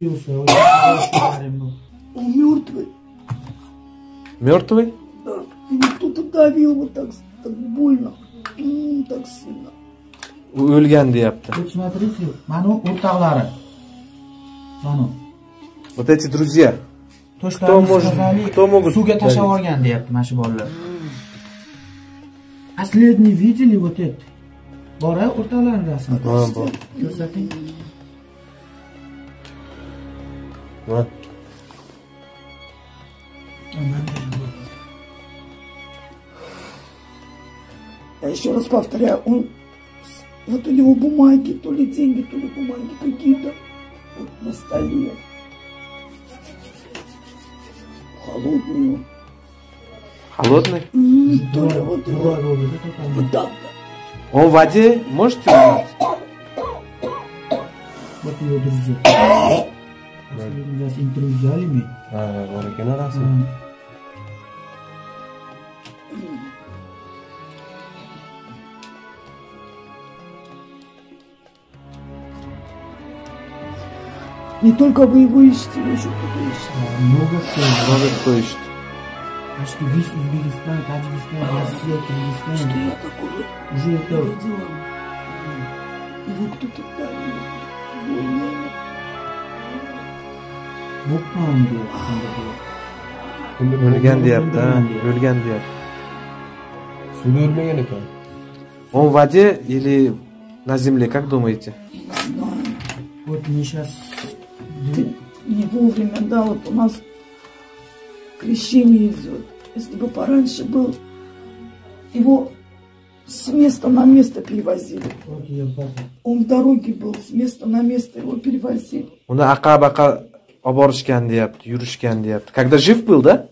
Он мертвый. Мертвый? Да. Меня кто-то давил вот так, так больно. Так сильно. Ульган Диапта. Вот смотрите, Ману Урталара. Ману. Вот эти друзья. То, что кто, может, сказали, кто могут... Последний видели вот это? Бора Урталара рассмотрел. Вот. Я еще раз повторяю, он вот у него бумаги, то ли деньги, то ли бумаги какие-то вот на столе. Холодный. Холодный? Тоже вот вот так. Он в воде, можете увидеть? Вот его друзья. Последний раз интервью взяли мне. Не только вы его ищете, вы еще кто-то ищете. Много кто ищет. Много кто ищет. А что весь Узбекистан, Таджикистан, Россия, Кыргызстан. Что я такого уже это видела. Его кто-то давил. Вот он был. Ульган Диап, да? Ульган Диап. Сюда Ульган Диап. Он в воде или на земле, как думаете? Вот мне сейчас... Ты не вовремя, да, вот у нас крещение идет. Если бы пораньше был, его с места на место перевозили. Он в дороге был, с места на место его перевозили. Он ака-бака оборщикан диапты, юрщикан диапты. Когда жив был, да?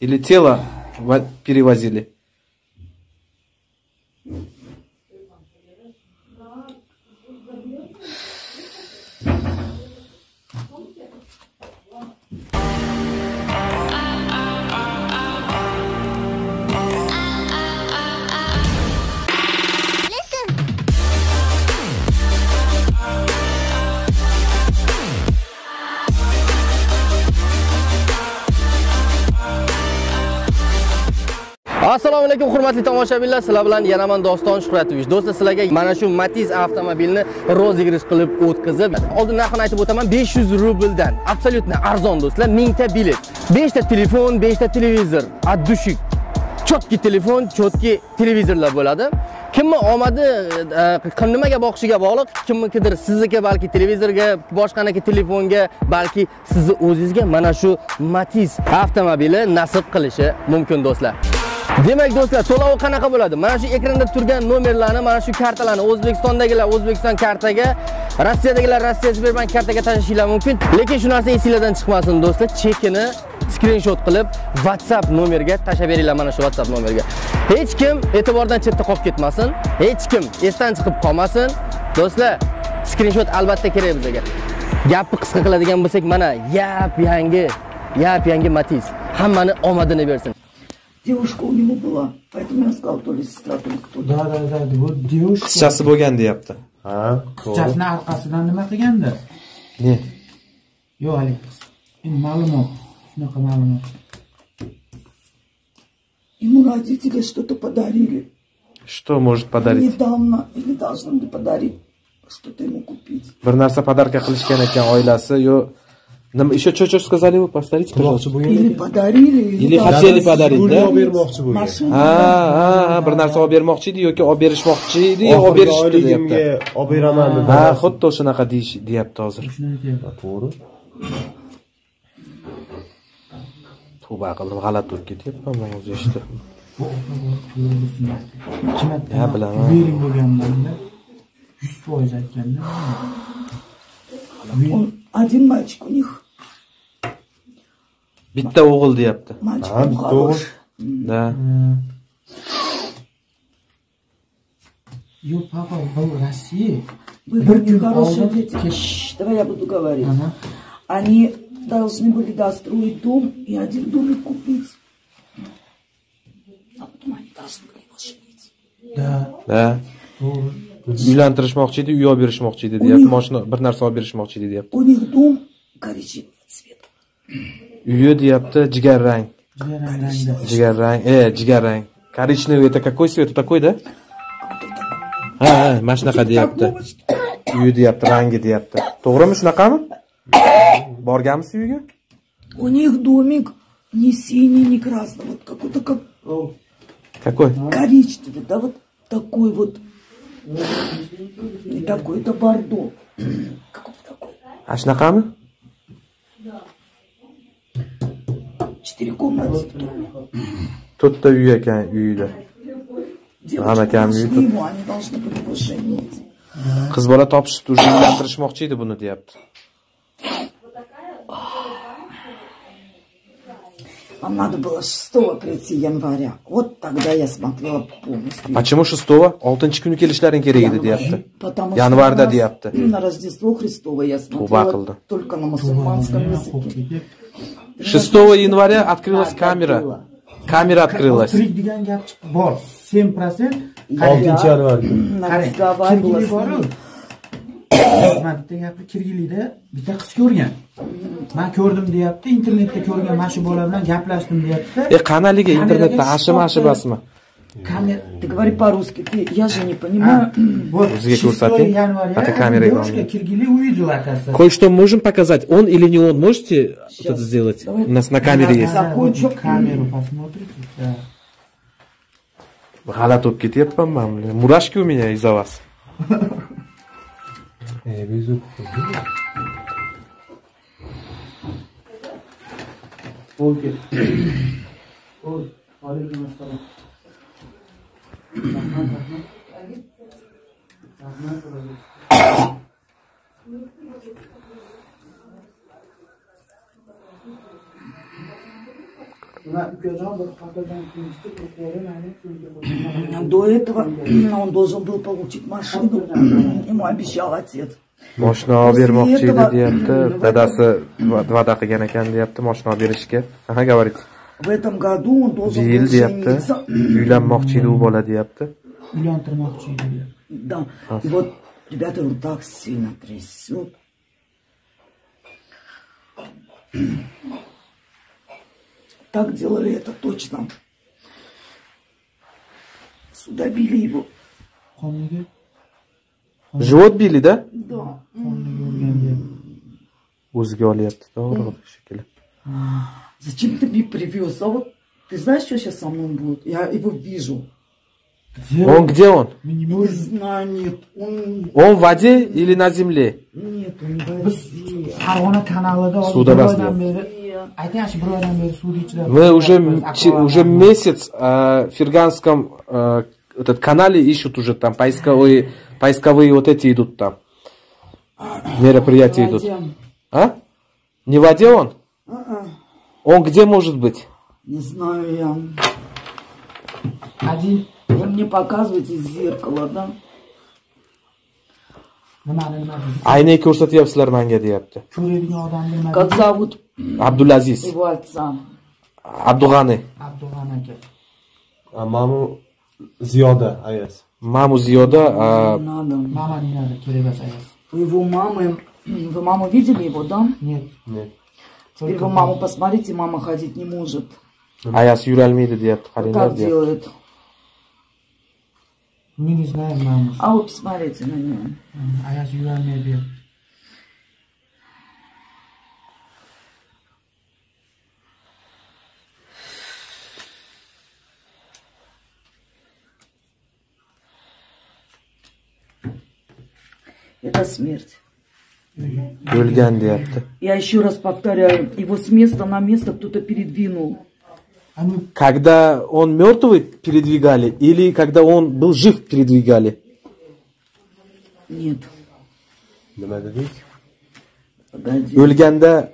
Или тело перевозили? Assalomu alaykum hurmatli tomoshabinlar, sizlar bilan yana men Doston Shuhratovich. Do'stlar, sizlarga mana shu Matiz avtomobilini rozigirish qilib o'tkazib, oldin narxini aytib o'taman, 500 rubldan. Absolyutni arzon do'stlar, 1000 ta bilet, 5 ta telefon, 5 ta televizor, ad dushik. Chotki telefon, chotki televizorlar bo'ladi. Kimni omadi, nimaga boqishiga bog'liq, kimnikidir sizniki balki televizorga, boshqaniki telefonga, balki sizni o'zingizga mana shu Matiz avtomobili nasib qilishi mumkin do'stlar. Demak do'stlar, to'lov qanaqa bo'ladi? Mana shu ekranda turgan nomerlarni, mana shu kartalarni O'zbekistondagilar O'zbekiston kartaga, Rossiyadagilar Rossiya Sberbank kartaga tashishinglar mumkin. Lekin shu narsa esingizdan chiqmasin do'stlar, chekini skrinshot qilib WhatsApp nomeriga tashab beringlar, mana shu WhatsApp nomeriga. Hech kim e'tibordan chetda qolib ketmasin, hech kim esdan chiqib qolmasin. Do'stlar, skrinshot albatta kerak bizga. Gapni qisqa qiladigan bo'lsak, mana yap yangi Matiz hammani omadini bersin. Девушка у него была, поэтому я сказал, то ли сестра, то ли кто-то. Да, вот девушка. Сейчас его генди апта. Сейчас на Асаданде мата генда? Нет. Йо, Али, малому, ну-ка малому. Ему родители что-то подарили. Что может подарить? Недавно, или должны были подарить, что-то ему купить. Барнарса подарка хлышкена кен ойласы, йо. Нам еще что сказали вы? Повторите, пожалуйста. Или подарили, или хотели подарить, да? Машину. Барнарса обермохчиди, ёки оберишмохчиди, оберишти диапта. Обераманды. А, ход тоже находишь диапта азыр. Туру. Туба кылдым, халат тур кетип, амма узешти. Я биламан. 100% айтканда. Он один мальчик у них. Битта угол диапты. Мальчик он хороший. Да. Ее папа был в России. Вы были хорошие дети. Давай я буду говорить. Они должны были достроить дом и один домик купить. А потом они должны были его женить. Да. Uylantirishmoqchi edi, uy olib berishmoqchi edi, deyapti. Mashina bir narsa olib berishmoqchi edi, deyapti. У них дом, xorijiy svet. Uyi deyapti, jigarrang. Jigarrang, jigarrang. Коричневый это какой цвет? Вот такой, да? А, машинаха deyapti. Uyi deyapti, rangi deyapti. To'g'rimi shunaqami? Borganmisiz uyiga? У них домик не синий, не красный, вот какой-то как... Какой? Коричневый, да, вот такой вот. Не такой, это бордо. Какой-то такой. А шнакамы? Да. 4 комнаты в доме. Тут-то уйдя, уйдя. Девочки нашли его, они должны были поженить. Кызбала топшит, уже яндрышмоқчы иди буны deyapti. Вам надо было 6-го прийти января. Вот тогда я смотрела полностью. Почему 6-го? Алтынчик у келишлерин кереги deyapti. Потому что deyapti. На Рождество Христово я смотрела только на мусульманском языке. 6 января открылась камера. Камера открылась. 7%. Mana bitta gapni kirgilikda bitta qiz ko'rgan. Men ko'rdim deyapti, internetda ko'rgan mana shu bola bilan gaplashdim deyapti. Qanaliga internetda ashib-ashibasmi? Kamera, ты говори по-русски. Я же не понимаю. Вот, это камера. Кое-что можем показать. Он или не он, можете это сделать? У нас на камере есть. Закончу камеру, посмотрите. G'alati bo'lib ketyapman. Мурашки у меня из-за вас. До этого он должен был получить машину, ему обещал отец. Машина обермахчи deyapti, dadasi va'da qilgan ekan deyapti, машина berishga. Aha, говорит. В этом году он должен был жениться. Uylanmoqchi edi u bola deyapti. Uylantirmoqchi edi. Да. И вот, ребята, он так сильно трясет. Так делали это точно. Сюда били его. Живот били, да? Да. Зачем ты меня привез? А вот ты знаешь, что сейчас со мной будет? Я его вижу. Где он? Где он? Не знаю, нет. Он в воде или на земле? Нет, он в воде. Сюда разлил. Мы уже месяц в Ферганском этот канале ищут уже там поисковые вот эти идут там мероприятия идут. А? Не в воде он? Он где может быть? Не знаю я. Один. Вы мне показываете из зеркала, да? Айней курсатьевслер манге deyapti. Как зовут? Абдулазиз. Его отца. Абдуганы. А маму Зиода Аяс. Маму Зиода. Мама не надо, Кирилл Аяс. Вы маму видели его, да? Нет. Нет. Теперь вы маму посмотрите, мама ходить не может. Аяс Юра Альмейда deyapti. Как делает? Мы не знаем маму. А вот посмотрите на него. Аяс Юра Альмейда. Это смерть. Я еще раз повторяю, его с места на место кто-то передвинул. Когда он мертвый передвигали или когда он был жив передвигали? Нет. Ульганда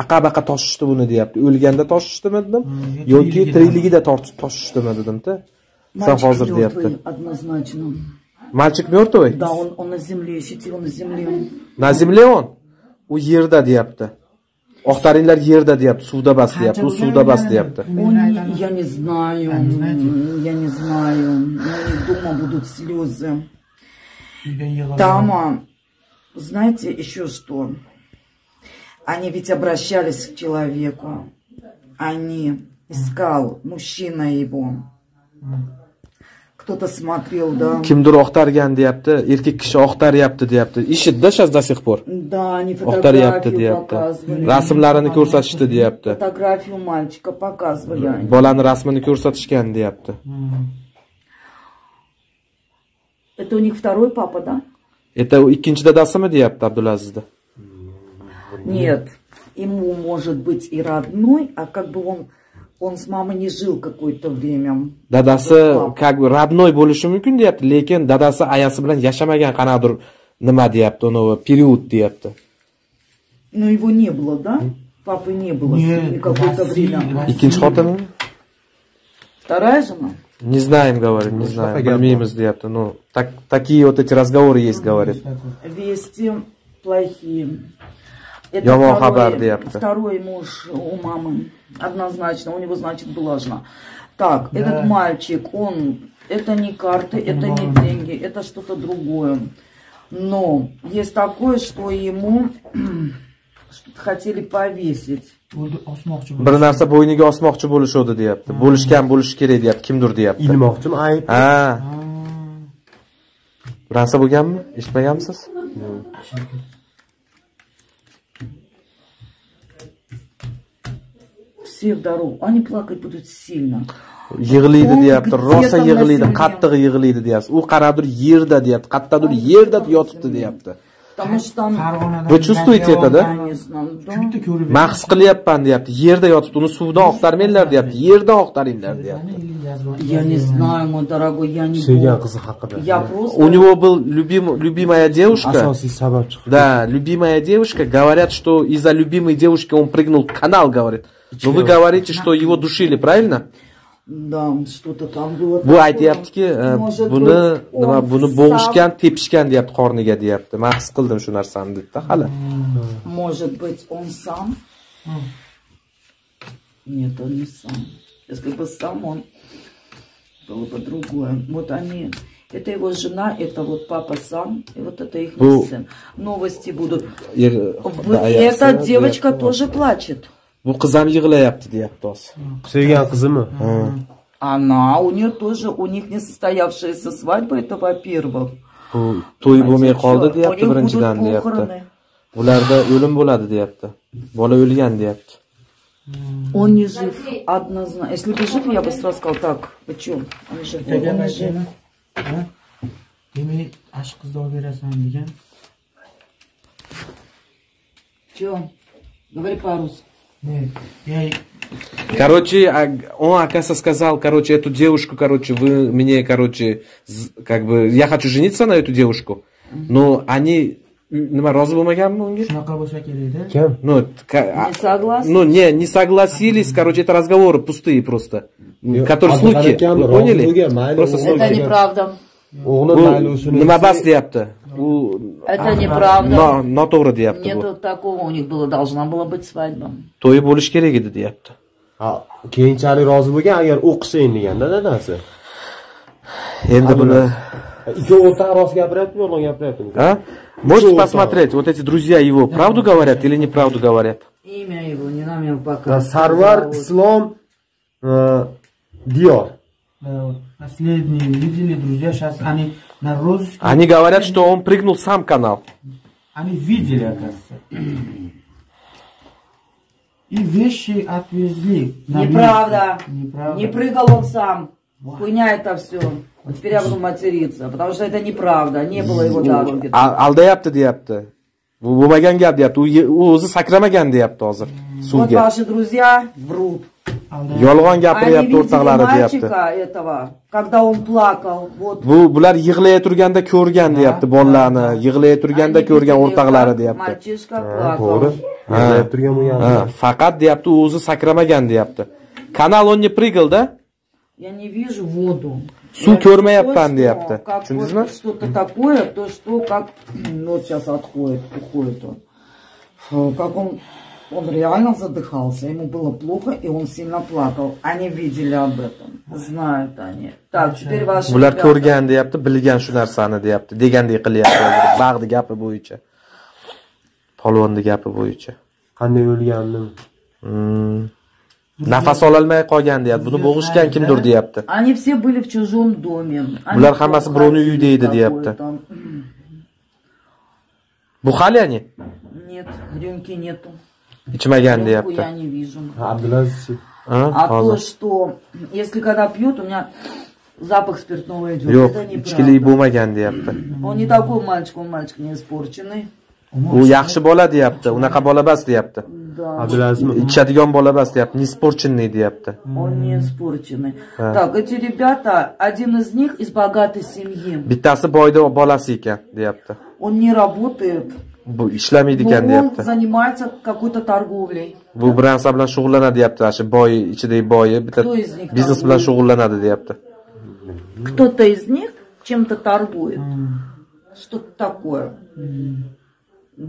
Акабака тошиштуны deyapti. Ульганда тошиштуны dedim. Yoki tirikligida тошиштуны dedim-da. Sen hozir deyapti. Однозначно. Мальчик мертвый? Да, он на земле, ощутил на земле. На земле он? У ерда deyapti. Охтаринлер ерда deyapti, суда бас deyapti, у суда бас deyapti. Я не знаю, дома будут слезы. Тама, знаете еще что? Они ведь обращались к человеку. Они искал мужчина его. Кто-то смотрел, да. Кимдур охтарган депти, эркек киши охтаryapti депти. Ишитда сейчас до сих пор. Да, они фотографию показывали. Расмларыны көрсатишти депти. Фотографию мальчика показывали. Баланы расмыны көрсатишкан депти. Это у них второй папа, да? Это иккинчи дадасымы депти Абдулазизда? Нет, ему может быть и родной, а как бы он с мамой не жил какое-то время. Дадасы как бы родной более мүмкін депті, лекен дадасы аясы билан яшамаган канадур нима депті, оно период депті. Но его не было, да? Папы не было какое-то время. Икинчи хотами? Вторая жена? Не знаем, говорим, не знаем. Понимаемся депті, но такие вот эти разговоры есть, говорят. Вести плохие. Это второй муж у мамы, однозначно, у него, значит, была жена. Так, да. Этот мальчик, он, это не карты, это не деньги, это что-то другое. Но есть такое, что ему что-то хотели повесить. Bir narsa bo'yniga osmoqchi bo'lishdi deyapti. Bo'lishgan bo'lish kerak deyapti. Kimdir deyapti. Ilmoqchimi ayib? Ha. Ransa bo'lganmi? Eshitmaganmisiz? Все здоровы. Они плакать будут сильно. Егылиды депти, роса егылиды, каттыгы егылиды депти. У карадур ерда депти, каттадур ерда ятыпты депти. Вы чувствуете это, да? Махс кылыппан депти, ерда ятыпты, уни сувда актармайлар депти, ерда актаринглар депти. Я не знаю, мой дорогой, я не помню. У него был любимая девушка. Да, любимая девушка. Говорят, что из-за любимой девушки он прыгнул в канал, говорит. Но вы говорите, что его душили, правильно? Да, что-то там было. Бу айтыпки, буны боғышкан, тепишкан депти, корнига депти. Мен хис қилдим шу нарсани депти, хали. Может быть, он сам? Нет, он не сам. Если бы сам, он было бы другое. Вот они... Это его жена, это вот папа сам, и вот это их сын. Новости будут. Эта девочка тоже плачет. Ну, кызам егылаяпты депти осы. Сүйген кызымы? Она, у нее тоже, у них несостоявшаяся свадьба, это во-первых. Той болмай қалды депти, біріншіден депти. Уларда өлім болады депти. Бала өлген депти. Он не жив, однозначно. Если бы жив, я бы сразу сказал, так, почему? Он жив, он жив. Че? Говори по-русски. Короче, он, оказывается, сказал, короче, эту девушку, короче, вы мне, короче, как бы, я хочу жениться на эту девушку, но они... не согласились, короче, это разговоры пустые просто, которые слухи, поняли? Просто слухи. Это неправда. Это неправда. Нету такого, у них было, должна была быть свадьба. То и больше кереги депти. Кейнчали розы bo'lgan, agar o'qisang deganda dadasi. Endi buni можете посмотреть, вот эти друзья его правду говорят или неправду говорят? Имя его не нам его показывают. Сарвар Слом Диор. Последние видели друзья, сейчас они на русском. Они говорят, что он прыгнул сам канал. Они видели, оказывается. И вещи отвезли. Неправда. Неправда. Не прыгал он сам. Хуйня это все. Вот теперь я буду материться, потому что это неправда. Не было его дороги. Алдаяпты депти. Бумаган гап депти. Узы сакрамаган депти азыр. Вот ваши друзья врут. Yolg'on gapiryapti o'rtaqlari deyapti. Когда он плакал, вот. Bular yig'lay turganda ko'rgan deyapti bolalarni, yig'lay turganda ko'rgan o'rtaqlari deyapti. Machishka plakal. To'g'ri. Yig'lay turgan bo'lgan. Faqat deyapti o'zi sakramagan deyapti. Kanal он не прыгал, да? Я не вижу воду. Suv ko'rmayapman deyapti. Tushundingizmi? Что-то такое, то что как вот сейчас отходит, уходит он. Как он реально задыхался, ему было плохо, и он сильно плакал. Они видели об этом, знают они. Так, теперь ваши ребята... Көрген депти, билген шу нарсани депти, дегендей қилипти, бағди гапи бўйича. Полвонди гапи бўйича. qanday o'lganini. Nafas ololmay qolgan deyapti. Buni bo'g'ishgan kimdir deyapti. Они все были в чужом доме. Ular hammasi birovning uyida edi deyapti. Бухали они? Нет, рюмки нету. Ichmagan deyapti. Абдулазиз. А то, что если когда пьют, у меня запах спиртного идет. Это неправда. Он не такой мальчик, он мальчик не испорченный. У яхши бола deyapti, unaqa bola emas deyapti. Ichadigan bola emas deyapti, не испорченный deyapti. Он не испорченный. Так, эти ребята, один из них из богатой семьи. Bittasi boyda bolasi ekan deyapti. Он не работает. Ishlamaydi ekan deyapti. Он занимается какой-то торговлей. Bu bilan shug'ullanadi deyapti, o'sha boy, ichidagi boyi, bitta biznes bilan shug'ullanadi deyapti. Кто-то из них чем-то торгует. Что-то такое.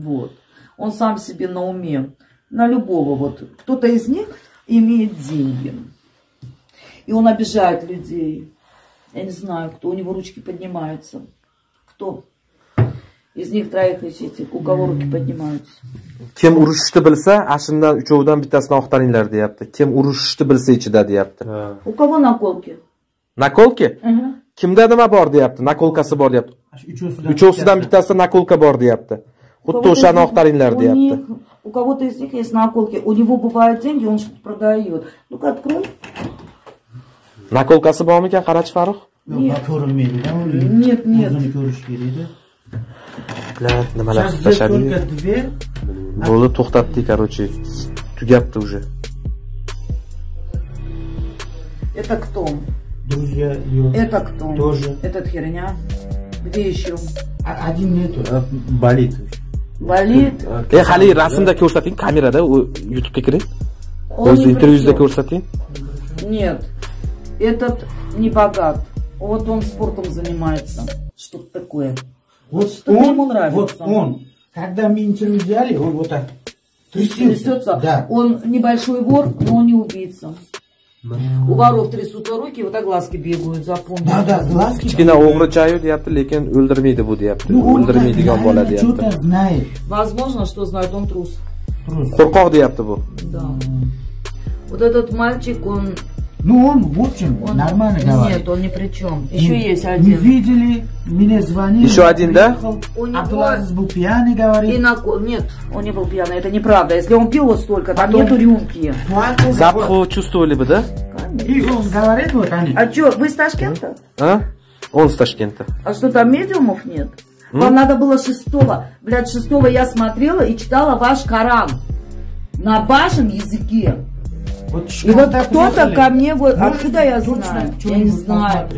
Вот. Он сам себе на уме. На любого вот. Кто-то из них имеет деньги. И он обижает людей. Я не знаю, кто. У него ручки поднимаются. Кто? Из них троих ищите. У кого руки поднимаются? Кем урушишты билса, ашиндан учовдан биттасини оқтарингдар дейапти. Кем урушишты билса ичида дейапти. У кого наколки? Наколки? Кимда нима бор дейапти? Наколкаси бор дейапти. Учовсидан биттасида наколка бор дейапти. Худди ўшани оқтарингдар дейапти. У кого-то из них есть наколки. У него бывают деньги, он что-то продает. Ну-ка, открой. Наколкаси бормикан, қарачи Фарух? Нет, нет, нет. Сейчас здесь только дверь. Было тухтатты, короче. Тугяпты уже. Это кто? Друзья ее. Это кто? Тоже. Этот херня. Где еще? Один нету. Болит. Болит? Хали, расында көрсетейін, камерада, ютубке кірейін. Өзі интервьюзда көрсетейін. Нет. Этот не богат. Вот он спортом занимается. Что-то такое. Вот он, ему нравится. Вот он. Когда мы интервью взяли, он вот так трясется. Да. Он небольшой вор, но он не убийца. Да. У воров трясутся руки, вот так глазки бегают, запомнил. Да, да, глазки. Кичкина угрожают, япты, лекин өлдірмейді буду, япты. Өлдірмейді гамбала, япты. Он что-то знает. Возможно, что знает, он трус. Трус. Курков, япты, был. Да. Вот этот мальчик, он... Ну он, в общем, он нормально говорит. Нет, он ни при чем. Еще есть один. Мы видели, мне звонили. Еще один, да? Абдулазиз был пьяный, говорит. Нет, он не был пьяный, это неправда. Если он пил вот столько, там нету рюмки. Запах чувствовали бы, да? И он говорит, вот они. А что, вы из Ташкента? А? Он из Ташкента. А что, там медиумов нет? Вам надо было 6-го. Блядь, 6-го я смотрела и читала ваш Коран. На вашем языке. Вот и вот кто-то ко мне... Откуда я знаю? Я не знаю.